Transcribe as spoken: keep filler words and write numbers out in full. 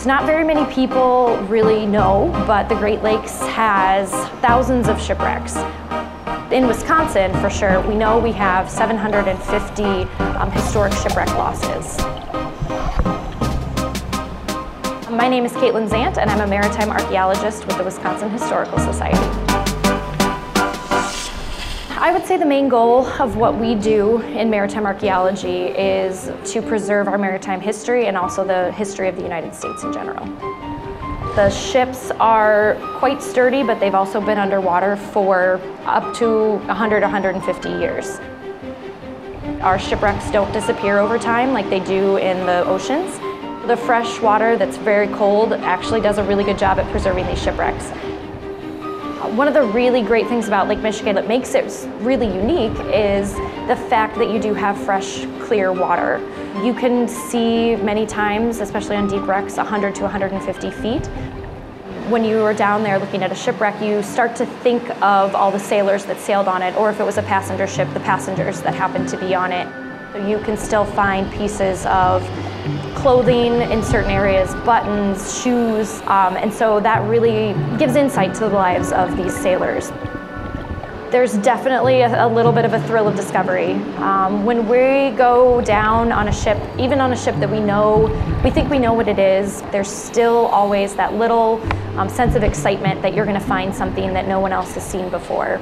It's not very many people really know, but the Great Lakes has thousands of shipwrecks. In Wisconsin, for sure, we know we have seven hundred fifty um, historic shipwreck losses. My name is Caitlin Zant, and I'm a maritime archaeologist with the Wisconsin Historical Society. I would say the main goal of what we do in maritime archaeology is to preserve our maritime history and also the history of the United States in general. The ships are quite sturdy, but they've also been underwater for up to one hundred, one hundred fifty years. Our shipwrecks don't disappear over time like they do in the oceans. The fresh water that's very cold actually does a really good job at preserving these shipwrecks. One of the really great things about Lake Michigan that makes it really unique is the fact that you do have fresh, clear water. You can see many times, especially on deep wrecks, one hundred to one hundred fifty feet. When you are down there looking at a shipwreck, you start to think of all the sailors that sailed on it, or if it was a passenger ship, the passengers that happened to be on it. You can still find pieces of clothing in certain areas, buttons, shoes, um, and so that really gives insight to the lives of these sailors. There's definitely a, a little bit of a thrill of discovery. Um, when we go down on a ship, even on a ship that we know, we think we know what it is, there's still always that little um, sense of excitement that you're going to find something that no one else has seen before.